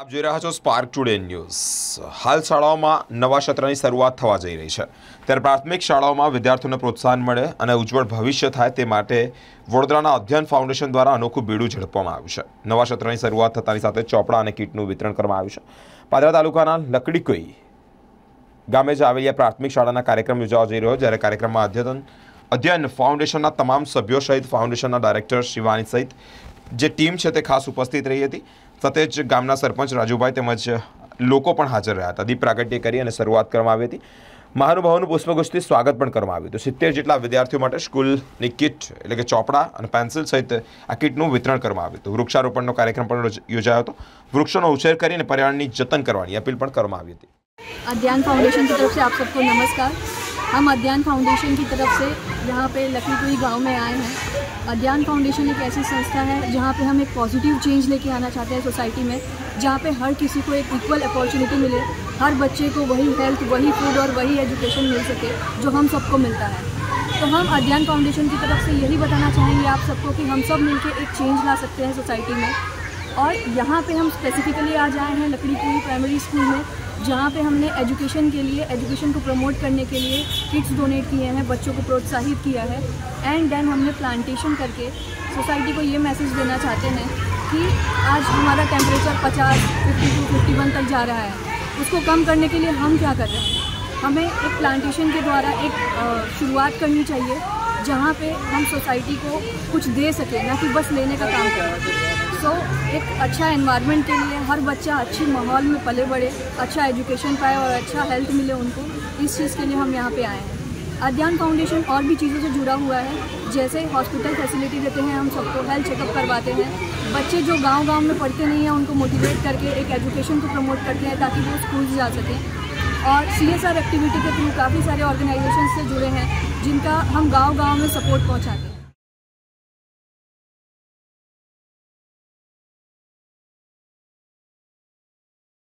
आप જોઈ રહ્યા છો સ્પાર્ક ટુડે ન્યૂઝ। હાલ શાળાઓમાં નવા સત્રની શરૂઆત થવા જઈ રહી છે, ત્યારે પ્રાથમિક શાળાઓમાં વિદ્યાર્થીઓને પ્રોત્સાહન મળે અને ઉજ્જવળ ભવિષ્ય થાય તે માટે વડોદરાના અધ્યયન ફાઉન્ડેશન દ્વારા અનોખું બીડું ઝડપવામાં આવ્યું છે। નવા સત્રની શરૂઆત થતાની સાથે ચોપડા અને કીટનું વિતરણ કરવામાં આવ્યું છે। પાદરા તાલુકાના લકડીકોઈ ગામે જ આવેલી પ્રાથમિક શાળાના કાર્યક્રમ યોજાવા જઈ રહ્યો, જ્યારે કાર્યક્રમમાં અધ્યયન ફાઉન્ડેશનના તમામ સભ્યો સહિત ફાઉન્ડેશનના ડાયરેક્ટર શિવાની સહિત જે टीम है खास उपस्थित रही थी। सतेज गामना सरपंच राजूभाई तेमज लोको पण हाजर रहा था। दीप प्रागट्य करी शुरुआत करवामां आवी हती। महानुभावोनुं पुष्पगुच्छथी स्वागत पण करवामां आव्युं हतुं। 70 जेटला विद्यार्थीओ माटे स्कूलनी किट एटले के चोपड़ा अने पेन्सिल सहित आ किटनुं वितरण करवामां आव्युं हतुं। वृक्षारोपणनो कार्यक्रम पण योजायो हतो। वृक्षोनो उछेर करीने पर्यावरणनी जतन करवानी अपील पण करवामां आवी हती। अध्यान फाउंडेशन की तरफ से आप सबको नमस्कार। हम अध्यान फाउंडेशन की तरफ से यहाँ पे लकड़ीपुरी गांव में आए हैं। अध्यान फाउंडेशन एक ऐसी संस्था है जहाँ पे हम एक पॉजिटिव चेंज लेके आना चाहते हैं सोसाइटी में, जहाँ पे हर किसी को एक इक्वल अपॉर्चुनिटी मिले, हर बच्चे को वही हेल्थ, वही फूड और वही एजुकेशन मिल सके जो हम सबको मिलता है। तो हम अध्यान फाउंडेशन की तरफ से यही बताना चाहेंगे आप सबको कि हम सब मिलकर एक चेंज ला सकते हैं सोसाइटी में। और यहाँ पर हम स्पेसिफिकली आज आए हैं लकड़ीपुरी प्राइमरी स्कूल में, जहाँ पे हमने एजुकेशन के लिए, एजुकेशन को प्रमोट करने के लिए किट्स डोनेट किए हैं, बच्चों को प्रोत्साहित किया है। एंड देन हमने प्लांटेशन करके सोसाइटी को ये मैसेज देना चाहते हैं कि आज हमारा टेम्परेचर 50, 52, 51 तक जा रहा है, उसको कम करने के लिए हम क्या कर रहे हैं। हमें एक प्लांटेशन के द्वारा एक शुरुआत करनी चाहिए जहाँ पे हम सोसाइटी को कुछ दे सकें, ना कि बस लेने का काम करें। तो एक अच्छा एनवायरनमेंट के लिए हर बच्चा अच्छे माहौल में पले बढ़े, अच्छा एजुकेशन पाए और अच्छा हेल्थ मिले उनको, इस चीज़ के लिए हम यहाँ पे आए हैं। अध्यान फाउंडेशन और भी चीज़ों से जुड़ा हुआ है, जैसे हॉस्पिटल फैसिलिटी देते हैं, हम सबको हेल्थ चेकअप करवाते हैं। बच्चे जो गांव-गांव में पढ़ते नहीं हैं उनको मोटिवेट करके एक एजुकेशन को प्रमोट करते हैं ताकि वो स्कूल जा सकें। और CSR एक्टिविटी के थ्रू काफ़ी सारे ऑर्गेनाइजेशन से जुड़े हैं जिनका हम गाँव गाँव में सपोर्ट पहुँचाते हैं।